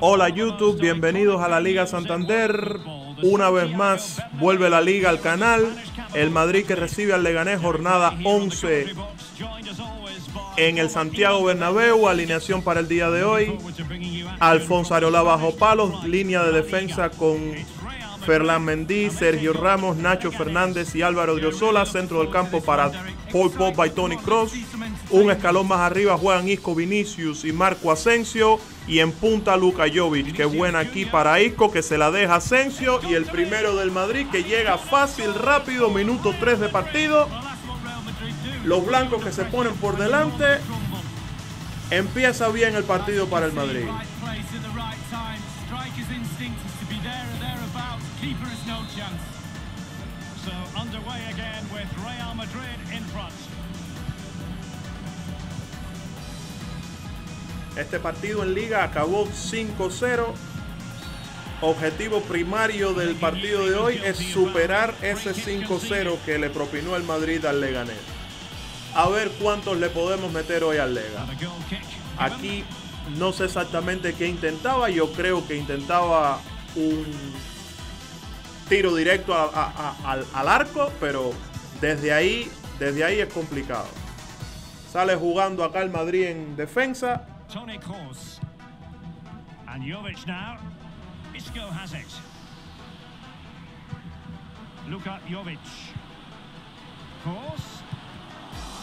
Hola YouTube, bienvenidos a La Liga Santander. Una vez más vuelve la Liga al canal. El Madrid que recibe al Leganés, jornada 11 en el Santiago Bernabéu. Alineación para el día de hoy: Alfonso Areola bajo palos, línea de defensa con Ferland Mendy, Sergio Ramos, Nacho Fernández y Álvaro Odriozola. Centro del campo para Paul Pogba y Toni Kroos. Un escalón más arriba juegan Isco, Vinicius y Marco Asensio. Y en punta Luka Jovic. Qué buena aquí para Isco, que se la deja Asensio. Y el primero del Madrid, que llega fácil, rápido. Minuto 3 de partido. Los blancos que se ponen por delante. Empieza bien el partido para el Madrid. Este partido en Liga acabó 5-0. Objetivo primario del partido de hoy es superar ese 5-0 que le propinó el Madrid al Leganés. A ver cuántos le podemos meter hoy al Lega. Aquí no sé exactamente qué intentaba. Yo creo que intentaba un tiro directo al arco, pero desde ahí es complicado. Sale jugando acá el Madrid en defensa. Toni Kroos and Jovic now. Isco has it. Luka Jovic. Kroos.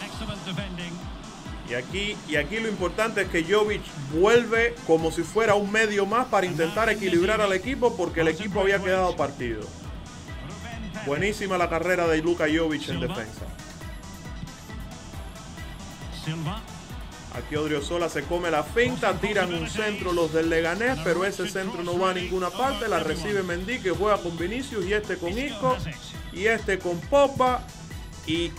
Excellent defending. Y aquí lo importante es que Jovic vuelve como si fuera un medio más para intentar equilibrar al equipo, porque el equipo había quedado partido. Buenísima la carrera de Luka Jovic en defensa. Silva. Aquí Odriozola se come la finta, tiran un centro los del Leganés, pero ese centro no va a ninguna parte. La recibe Mendy, que juega con Vinicius, y este con Isco, y este con Pogba. Y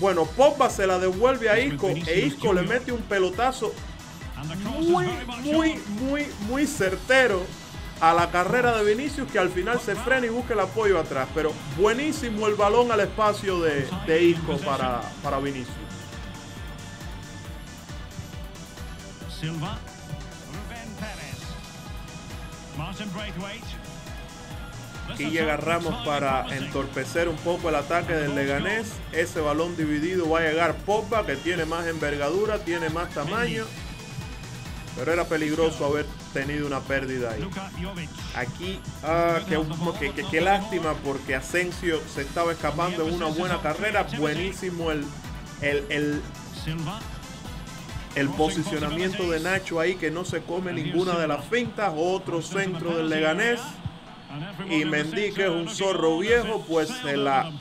bueno, Pogba se la devuelve a Isco, e Isco le mete un pelotazo muy certero a la carrera de Vinicius, que al final se frena y busca el apoyo atrás. Pero buenísimo el balón al espacio de Isco para Vinicius. Silva, Rubén Pérez, Martin Baracuay. Aquí llega Ramos para entorpecer un poco el ataque del Leganés. Ese balón dividido va a llegar Pogba, que tiene más envergadura, tiene más tamaño, pero era peligroso haber tenido una pérdida ahí. Aquí, qué lástima, porque Asensio se estaba escapando en una buena carrera. Buenísimo el posicionamiento de Nacho ahí, que no se come ninguna de las fintas. Otro centro del Leganés. Y Mendy, que es un zorro viejo, pues se la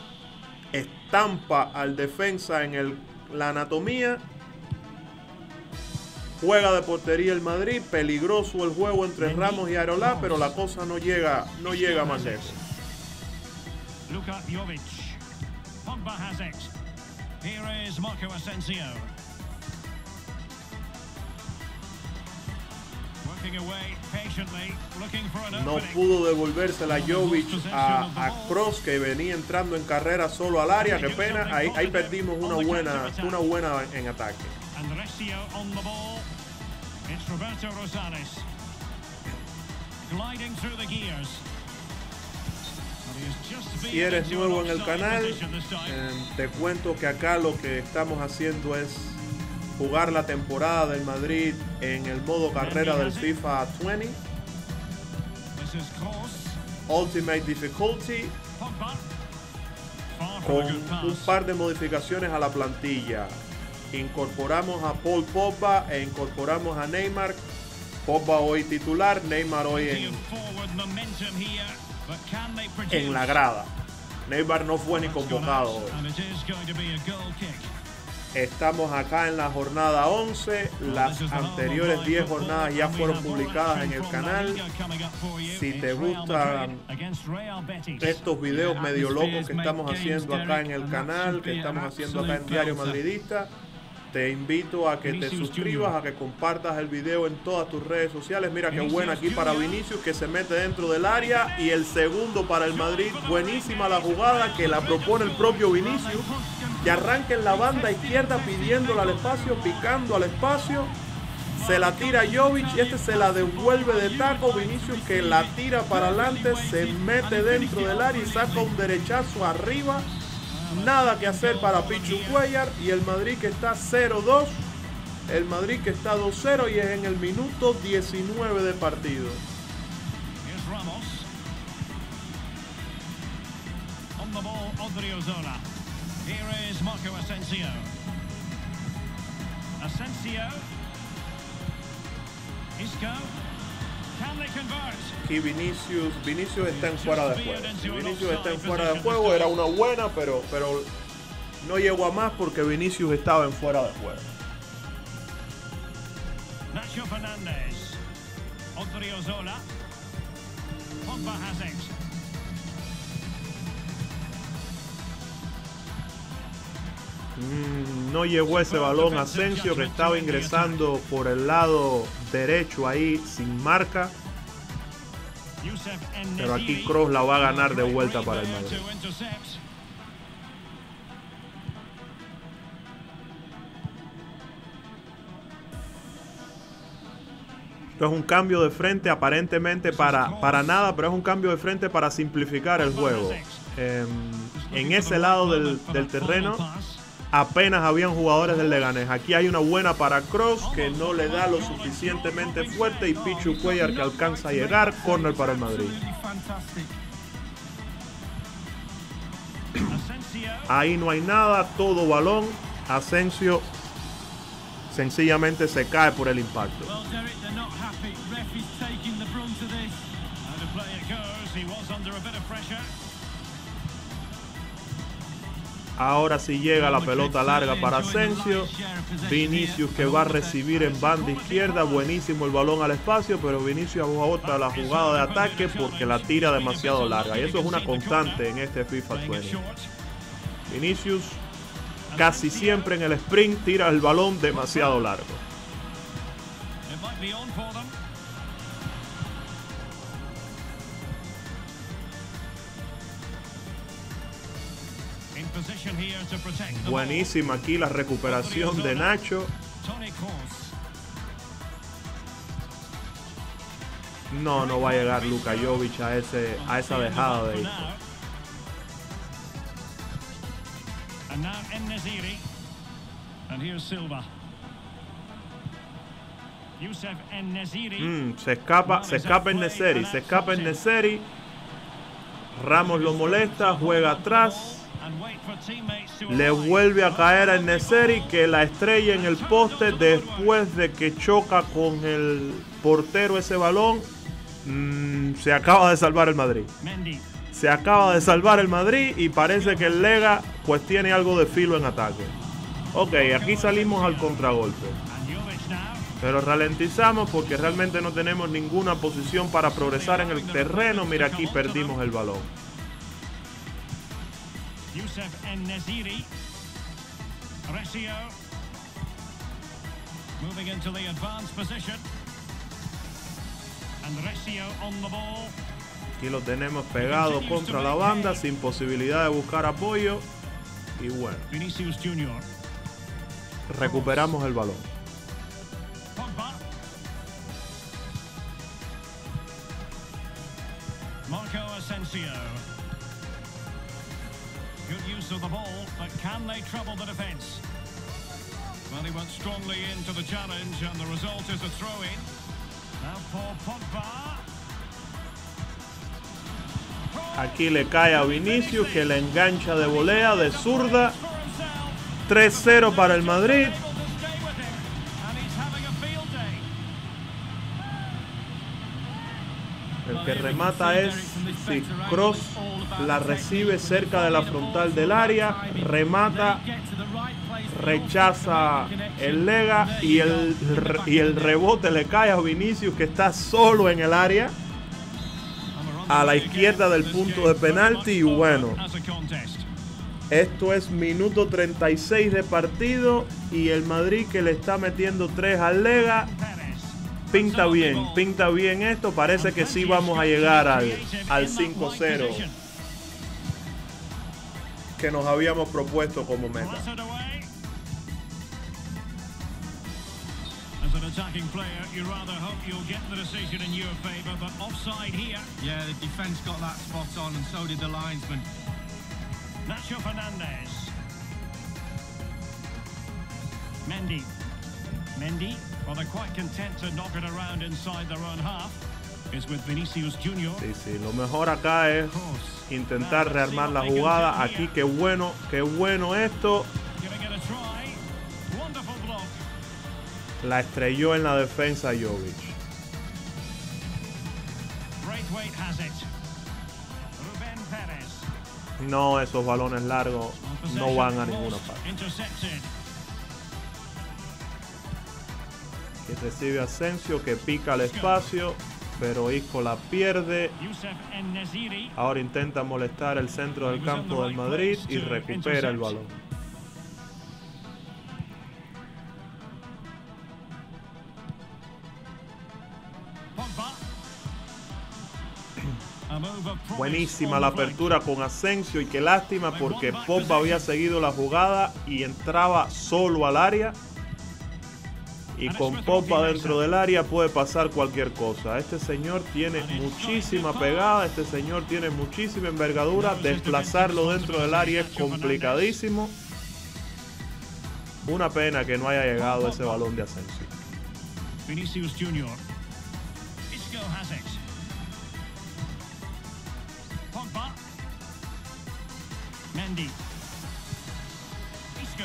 estampa al defensa en la anatomía. Juega de portería el Madrid. Peligroso el juego entre Ramos y Areola, pero la cosa no llega más lejos. Luka Jovic. Pogba has it. Here is Marco Asensio. No pudo devolvérsela Jovic a Kroos, que venía entrando en carrera solo al área. Qué pena, ahí perdimos una buena en ataque. Si eres nuevo en el canal, te cuento que acá lo que estamos haciendo es jugar la temporada del Madrid en el modo carrera del FIFA 20. Ultimate Difficulty. Con un par de modificaciones a la plantilla. Incorporamos a Paul Pogba e incorporamos a Neymar. Pogba hoy titular, Neymar hoy en la grada. Neymar no fue ni convocado hoy. Estamos acá en la jornada 11. Las anteriores 10 jornadas ya fueron publicadas en el canal. Si te gustan estos videos medio locos que estamos haciendo acá en el canal, que estamos haciendo acá en Diario Madridista, te invito a que te suscribas, a que compartas el video en todas tus redes sociales. Mira qué buena aquí para Vinicius, que se mete dentro del área, y el segundo para el Madrid. Buenísima la jugada, que la propone el propio Vinicius, que arranca en la banda izquierda pidiéndole al espacio, picando al espacio, se la tira Jovic y este se la devuelve de taco. Vinicius que la tira para adelante, se mete dentro del área y saca un derechazo arriba. Nada que hacer para Pichu Cuellar y el Madrid que está 0-2. El Madrid que está 2-0 y es en el minuto 19 de partido. Es Ramos. On the ball, Odriozola. Here is Marco Asensio. Asensio. Isco. Can they convert? Y Vinicius está en fuera de juego. Vinicius está en fuera de juego. Era una buena, pero no llegó a más porque Vinicius estaba en fuera de juego. Nacho Fernández, Odriozola, Pogba has it. No llegó ese balón. Asensio que estaba ingresando por el lado derecho ahí sin marca. Pero aquí Kroos la va a ganar de vuelta para el Madrid. Esto es un cambio de frente aparentemente para nada, pero es un cambio de frente para simplificar el juego. En ese lado del terreno apenas habían jugadores del Leganés. Aquí hay una buena para Kroos que no le da lo suficientemente fuerte y Pichu Cuellar que alcanza a llegar. Córner para el Madrid. Ahí no hay nada, todo balón. Asensio sencillamente se cae por el impacto. Ahora sí llega la pelota larga para Asensio. Vinicius que va a recibir en banda izquierda. Buenísimo el balón al espacio, pero Vinicius agota la jugada de ataque porque la tira demasiado larga. Y eso es una constante en este FIFA 20. Vinicius casi siempre en el sprint tira el balón demasiado largo. Buenísima aquí la recuperación de Nacho. No va a llegar Luka Jovic a esa dejada de Isco. And now En-Nesyri. And here's Silva. Youssef En-Nesyri. Se escapa En-Nesyri. Ramos lo molesta, juega atrás. Le vuelve a caer a En-Nesyri que la estrella en el poste después de que choca con el portero ese balón. Se acaba de salvar el Madrid. Se acaba de salvar el Madrid y parece que el Lega pues tiene algo de filo en ataque. Ok, aquí salimos al contragolpe. Pero ralentizamos porque realmente no tenemos ninguna posición para progresar en el terreno. Mira, aquí perdimos el balón. Youssef En-Nesyri. Recio. Moving into the advanced position. And Recio on the ball. Aquí lo tenemos pegado contra la banda sin posibilidad de buscar apoyo. Y bueno, Vinicius Junior. Recuperamos el balón. Pogba. Marco Asensio. Good use of the ball, but can they trouble the defense? Well, he went strongly into the challenge and the result is a throw-in. Now for Pogba. Aquí le cae a Vinicius que la engancha de volea, de zurda. 3-0 para el Madrid. El que remata es Kroos. La recibe cerca de la frontal del área. Remata. Rechaza el Lega y el rebote le cae a Vinicius que está solo en el área, a la izquierda del punto de penalti. Y bueno, esto es minuto 36 de partido y el Madrid que le está metiendo 3 al Lega. Pinta bien esto, parece que sí vamos a llegar al 5-0 que nos habíamos propuesto como meta. attacking player, you rather hope you'll get the decision in your favour, but offside here. Yeah, the defence got that spot on, and so did the linesman. Nacho Fernández. Mendy. Mendy, well, they're quite content to knock it around inside their own half. It's with Vinicius Junior. Sí, lo mejor acá es intentar rearmar la jugada. Aquí, qué bueno esto. La estrelló en la defensa Jovic. No, esos balones largos no van a ninguna parte. Que recibe Asensio, que pica el espacio, pero Isco la pierde. Ahora intenta molestar el centro del campo del Madrid y recupera el balón. Buenísima la apertura con Asensio, y qué lástima porque Pogba había seguido la jugada y entraba solo al área, y con Pogba dentro del área puede pasar cualquier cosa. Este señor tiene muchísima pegada, este señor tiene muchísima envergadura, desplazarlo dentro del área es complicadísimo. Una pena que no haya llegado ese balón de Asensio. Vinicius Junior. Isco has it. Pogba. Mendy. Isco.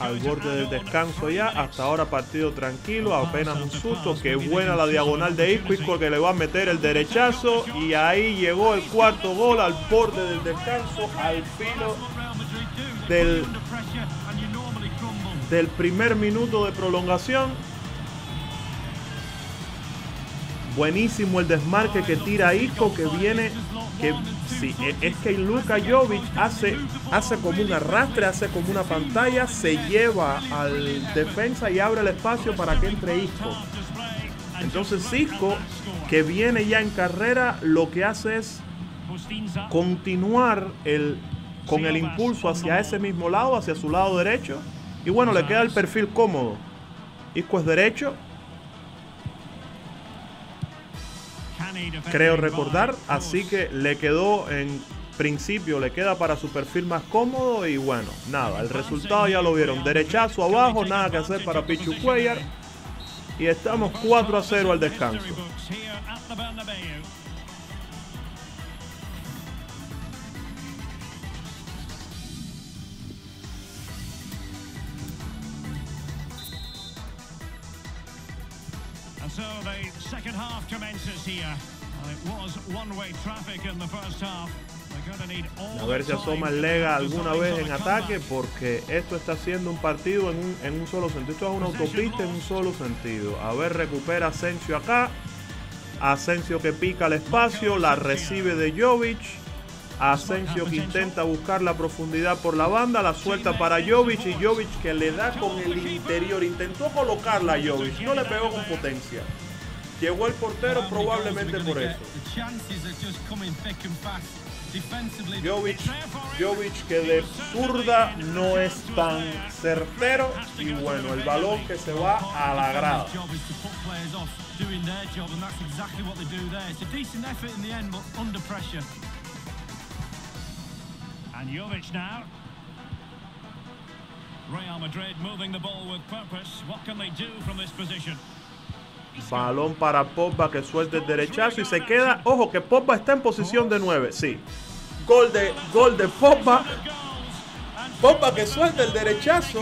Al borde del descanso ya, hasta ahora partido tranquilo, apenas un susto. Qué buena la diagonal de Isco, Isco que le va a meter el derechazo, y ahí llegó el cuarto gol al borde del descanso, al filo del primer minuto de prolongación. Buenísimo el desmarque que tira Isco, que viene, que sí, es que Luka Jovic hace como un arrastre, hace como una pantalla, se lleva al defensa y abre el espacio para que entre Isco. Entonces Isco, que viene ya en carrera, lo que hace es continuar con el impulso hacia ese mismo lado, hacia su lado derecho, y bueno, le queda el perfil cómodo. Isco es derecho. Creo recordar, así que le quedó, en principio le queda para su perfil más cómodo, y bueno, nada, el resultado ya lo vieron, derechazo abajo, nada que hacer para Pichu Cuellar, y estamos 4-0 al descanso. So the second half commences here. Well, it was one-way traffic in the first half. They're going to need all. A ver si asoma el Lega alguna vez en ataque, porque esto está siendo un partido en un solo sentido. Esto es una autopista en un solo sentido. A ver, recupera Asensio acá. Asensio que pica el espacio, la recibe de Jovic. Asensio que intenta buscar la profundidad por la banda, la suelta para Jovic, y Jovic que le da con el interior, intentó colocarla a Jovic, no le pegó con potencia. Llegó el portero probablemente por eso. Jovic que de zurda no es tan certero, y bueno, el balón que se va a la grada. And Jovic now. Real Madrid moving the ball with purpose. What can they do from this position? Balón para Pogba, que suelta el derechazo y se queda. Ojo que Pogba está en posición de 9. Sí. Gol de Pogba. Pogba que suelta el derechazo,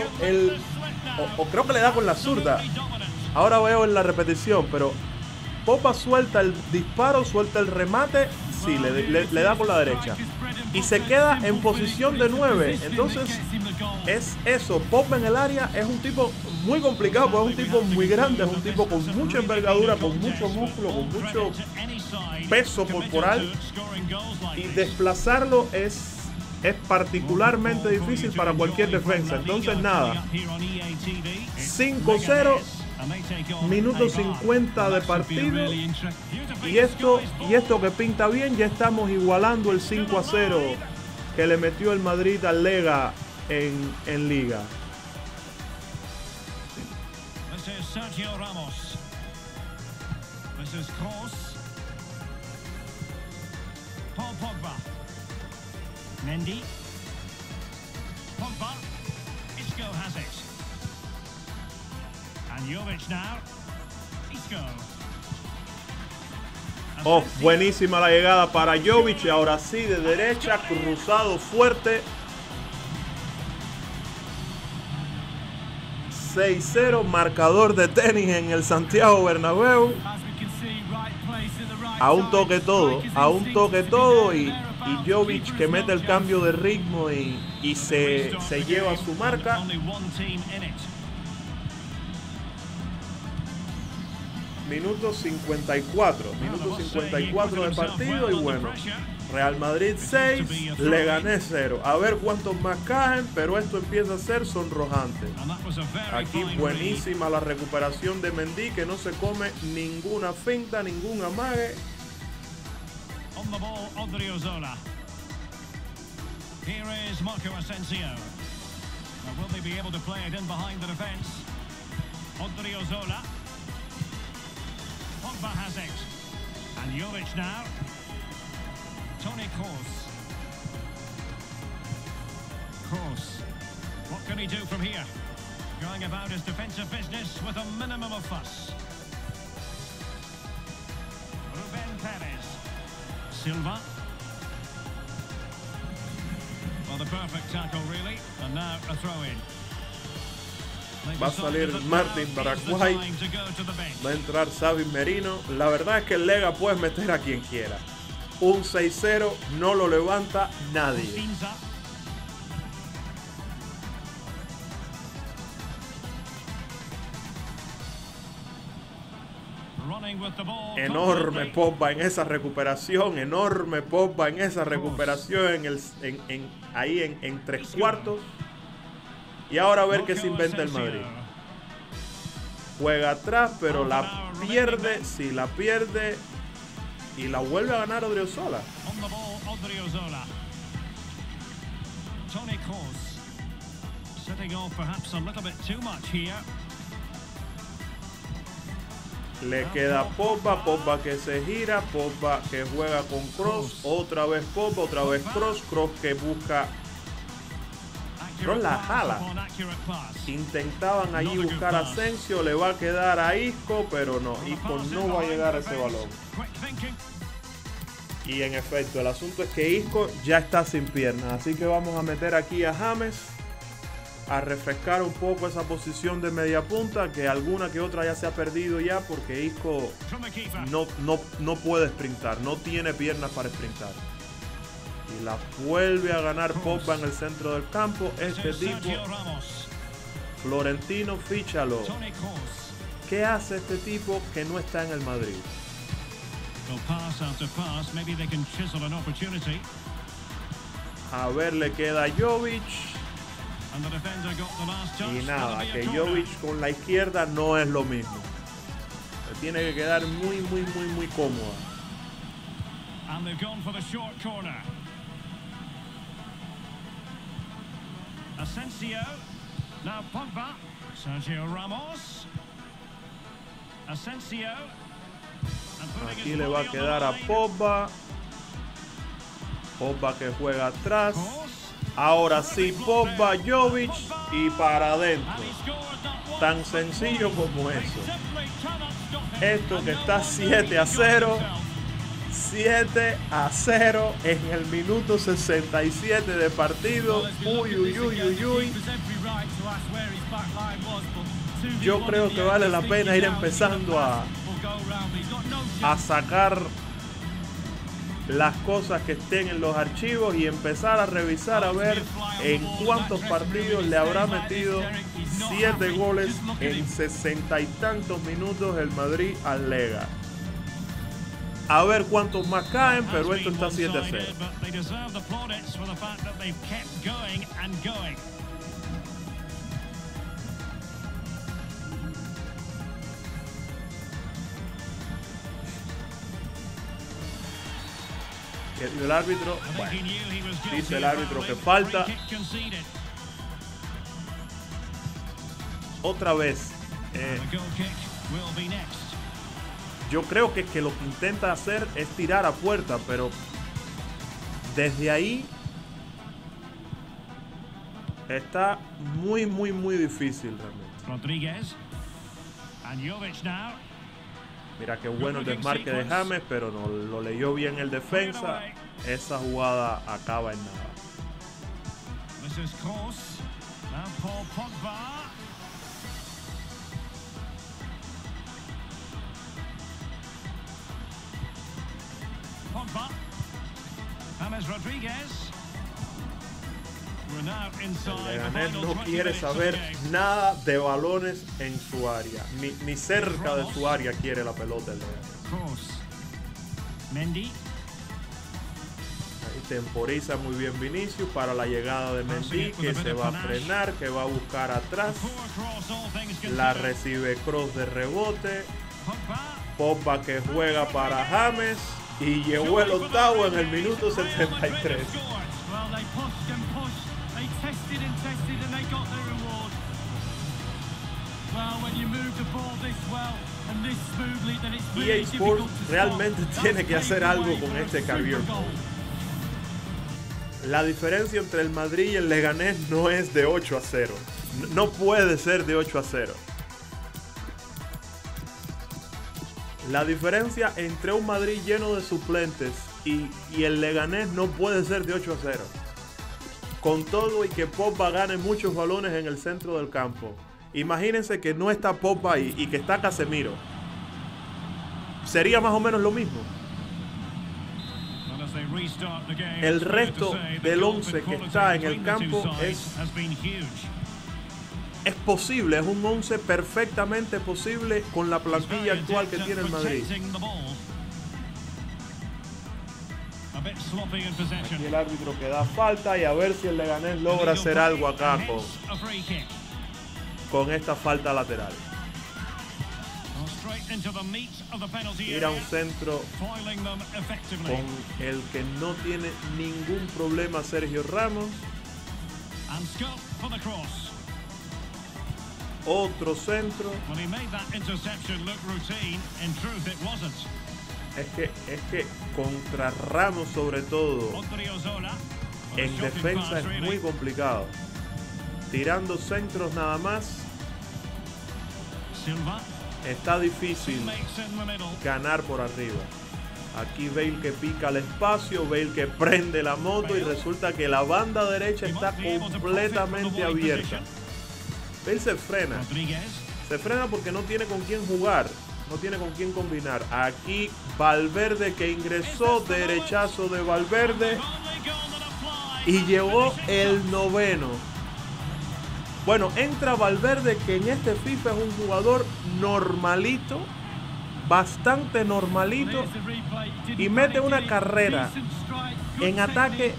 o creo que le da con la zurda. Ahora veo en la repetición, pero Pogba suelta el disparo, suelta el remate, sí, le da con la derecha. Y se queda en posición de 9. Entonces, es eso. Pogba en el área es un tipo muy complicado, porque es un tipo muy grande, es un tipo con mucha envergadura, con mucho músculo, con mucho peso corporal. Y desplazarlo es particularmente difícil para cualquier defensa. Entonces, nada. 5-0. Minuto 50 de partido, y esto que pinta bien. Ya estamos igualando el 5-0 que le metió el Madrid al Lega en Liga. Sergio Ramos. This is Kroos. Paul Pogba. Mendy. Pogba. Isco has it. And Jovic now. Isco. Oh, buenísima la llegada para Jovic. Y ahora sí, de derecha, cruzado fuerte. 6-0, marcador de tenis en el Santiago Bernabéu. A un toque todo. Y Jovic que mete el cambio de ritmo y se lleva su marca. Minuto 54 de partido. Y bueno, Real Madrid 6, Leganés 0. A ver cuántos más caen, pero esto empieza a ser sonrojante. Aquí buenísima la recuperación de Mendy, que no se come ninguna finta, ningún amague. On the ball, Odriozola. Here is Marco Asensio. Now, will they be able to play it in behind the defense? Odriozola. Pogba has it. And Jovic now. Toni Kroos. Kroos. What can he do from here? Going about his defensive business with a minimum of fuss. Rubén Pérez. Silva. Well, the perfect tackle, really. And now a throw-in. Va a salir Martín Baracuay, va a entrar Xavi Merino. La verdad es que el Lega puede meter a quien quiera. Un 6-0 no lo levanta nadie. Enorme Pogba en esa recuperación, ahí en tres cuartos. Y ahora a ver qué se inventa el Madrid. Juega atrás, pero la pierde. Si la pierde y la vuelve a ganar Odriozola. Le queda Pogba, Pogba que se gira, Pogba que juega con Kroos, otra vez Pogba, otra vez Kroos, Kroos que busca. Kroos la jala. Intentaban allí buscar a Asensio, le va a quedar a Isco, pero no, Isco no va a llegar a ese balón. Y en efecto, el asunto es que Isco ya está sin piernas, así que vamos a meter aquí a James a refrescar un poco esa posición de media punta, que alguna que otra ya se ha perdido ya, porque Isco no puede sprintar, no tiene piernas para sprintar. Y la vuelve a ganar Pogba en el centro del campo. Este tipo, Florentino, fíchalo. ¿Qué hace este tipo que no está en el Madrid? A ver, le queda a Jovic. Y nada, que Jovic con la izquierda no es lo mismo. Se tiene que quedar muy cómoda. And they've gone for the short corner. Asensio, now Pogba, Sergio Ramos, Asensio. Aquí le va a quedar a Pogba, Pogba que juega atrás, ahora sí Pogba, Jovic y para adentro, tan sencillo como eso. Esto que está 7-0. 7-0 en el minuto 67 de partido. Uy. Yo creo que vale la pena ir empezando a sacar las cosas que estén en los archivos y empezar a revisar a ver en cuántos partidos le habrá metido 7 goles en 60 y tantos minutos el Madrid al Lega. A ver cuántos más caen, pero esto está 7-0. El árbitro, bueno, dice el árbitro que falta. Otra vez Yo creo que lo que intenta hacer es tirar a puerta, pero desde ahí está muy difícil realmente. Rodríguez. And Jovic now. Mira qué bueno el desmarque de James, pero no lo leyó bien el defensa. Esa jugada acaba en nada. This is Kroos. Now Paul Pogba. Pogba. James Rodríguez. El Leganés no quiere saber nada de balones en su área, ni cerca de su área quiere la pelota el Leganés. Mendy. Ahí temporiza muy bien Vinicius para la llegada de Mendy, que se va a frenar, que va a buscar atrás. La recibe Kroos de rebote. Pogba que juega para James y llegó el octavo en el minuto 73. EA Sports realmente tiene que hacer algo con este caviar. La diferencia entre el Madrid y el Leganés no es de 8-0. No puede ser de 8-0. La diferencia entre un Madrid lleno de suplentes y el Leganés no puede ser de 8-0. Con todo y que Pogba gane muchos balones en el centro del campo. Imagínense que no está Pogba ahí y que está Casemiro. Sería más o menos lo mismo. El resto del 11 que está en el campo es posible, es un 11 perfectamente posible con la plantilla actual que tiene el Madrid. Aquí el árbitro que da falta y a ver si el Leganés logra hacer algo acá con esta falta lateral. Tira un centro con el que no tiene ningún problema Sergio Ramos. Otro centro. Es que contra Ramos sobre todo en defensa es muy complicado. Tirando centros nada más está difícil ganar por arriba. Aquí Bale que pica el espacio, Bale que prende la moto y resulta que la banda derecha está completamente abierta. Bale se frena. Se frena porque no tiene con quién jugar. No tiene con quién combinar. Aquí Valverde que ingresó, derechazo de Valverde. Y llegó el noveno. Bueno, entra Valverde que en este FIFA es un jugador normalito. Bastante normalito. Y mete una carrera en ataque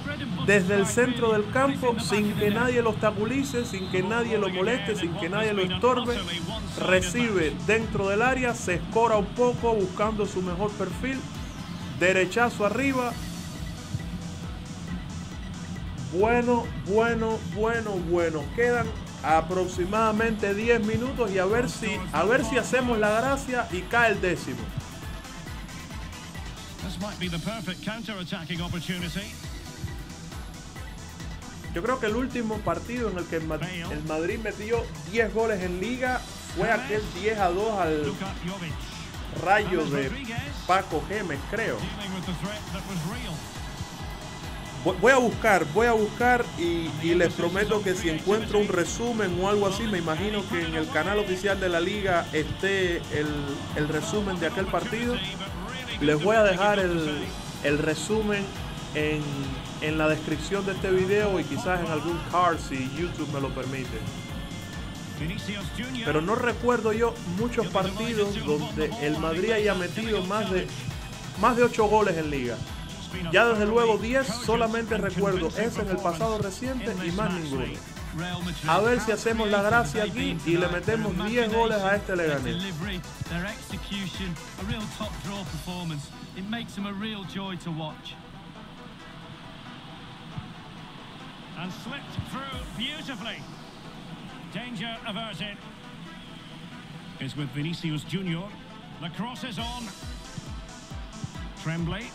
desde el centro del campo sin que nadie lo obstaculice, sin que nadie lo moleste, sin que nadie lo estorbe. Recibe dentro del área, se escora un poco buscando su mejor perfil. Derechazo arriba. Bueno. Quedan aproximadamente 10 minutos y a ver si hacemos la gracia y cae el décimo. Yo creo que el último partido en el que el Madrid metió 10 goles en liga fue aquel 10-2 al Rayo de Paco Gémez, creo. Voy a buscar y les prometo que si encuentro un resumen o algo así, me imagino que en el canal oficial de la liga esté el resumen de aquel partido. Les voy a dejar el resumen en la descripción de este video y quizás en algún card si YouTube me lo permite. Pero no recuerdo yo muchos partidos donde el Madrid haya metido más de 8 goles en liga. Ya desde luego 10, solamente recuerdo ese en el pasado reciente y más ninguno. A ver si hacemos la gracia aquí y le metemos 10 goles a este Leganés. is with Vinicius Junior. The cross is on. Tremblay.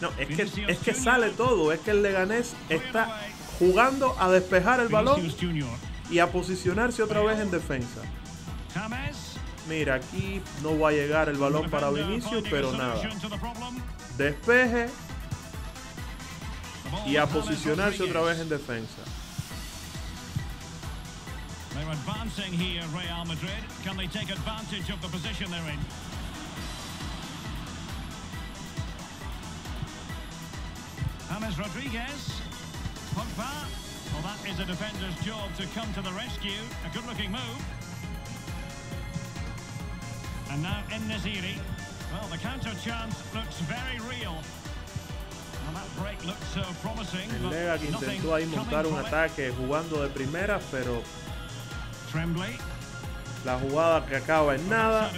No, es que sale todo. Es que el Leganés está jugando a despejar el balón y a posicionarse otra vez en defensa. Mira, aquí no va a llegar el balón para Vinicius, pero nada. Despeje y a posicionarse otra vez en defensa. They're advancing here, Real Madrid. Can they take advantage of the position they're in? James Rodríguez. Pogba. Well, that is a defender's job to come to the rescue. A good-looking move. And now En-Nesyri. Well, the counter chance looks very real. El Lega que intentó ahí montar un ataque jugando de primera, pero la jugada que acaba en nada.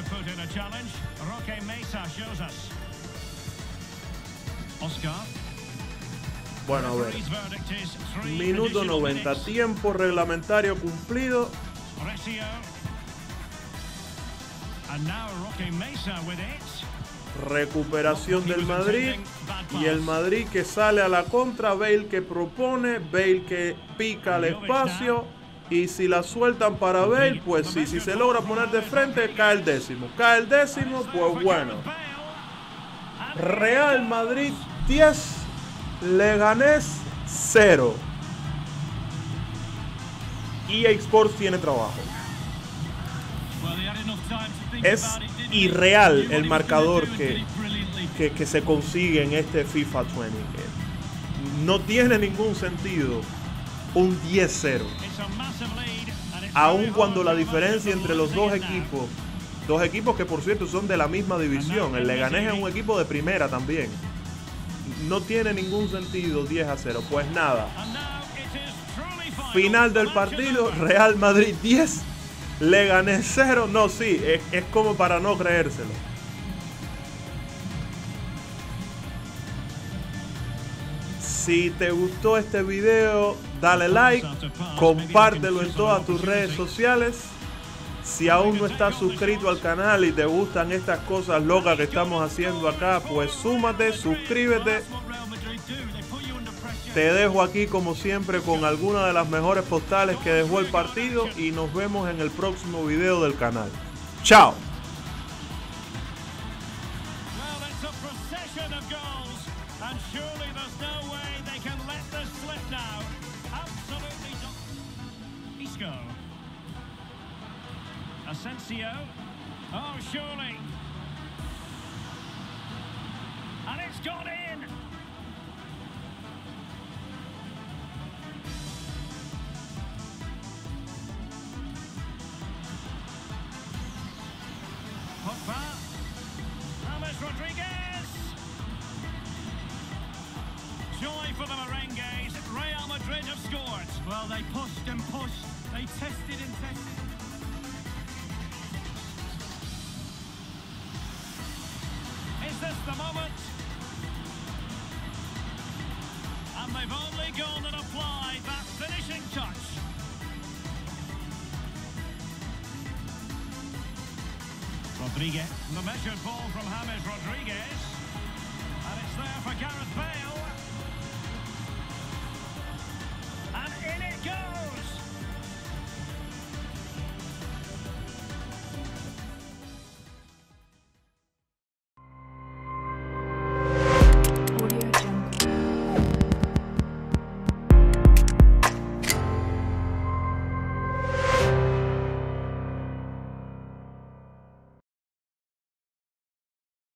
Bueno, a ver. Minuto 90, tiempo reglamentario cumplido. Recuperación del Madrid y el Madrid que sale a la contra. Bale que propone, Bale que pica al espacio y si la sueltan para Bale, pues sí, si se logra poner de frente cae el décimo, pues bueno. Real Madrid 10, Leganés 0. EA Sports tiene trabajo. Es irreal el marcador que se consigue en este FIFA 20. No tiene ningún sentido un 10-0. Aun cuando la diferencia entre los dos equipos que por cierto son de la misma división, el Leganés es un equipo de primera también. No tiene ningún sentido 10-0. Pues nada. Final del partido, Real Madrid 10. Leganés 0, no, sí, es como para no creérselo. Si te gustó este video, dale like, compártelo en todas tus redes sociales. Si aún no estás suscrito al canal y te gustan estas cosas locas que estamos haciendo acá, pues súmate, suscríbete. Te dejo aquí como siempre con alguna de las mejores postales que dejó el partido y nos vemos en el próximo video del canal. ¡Chao! Asensio. Oh, surely. And it's gone in. James Rodríguez. Joy for the merengues. Real Madrid have scored. Well, they pushed and pushed. They tested and tested. Is this the moment? And they've only gone and applied that finishing touch. Rodríguez. The measured ball from James Rodríguez. And it's there for Gareth Bale.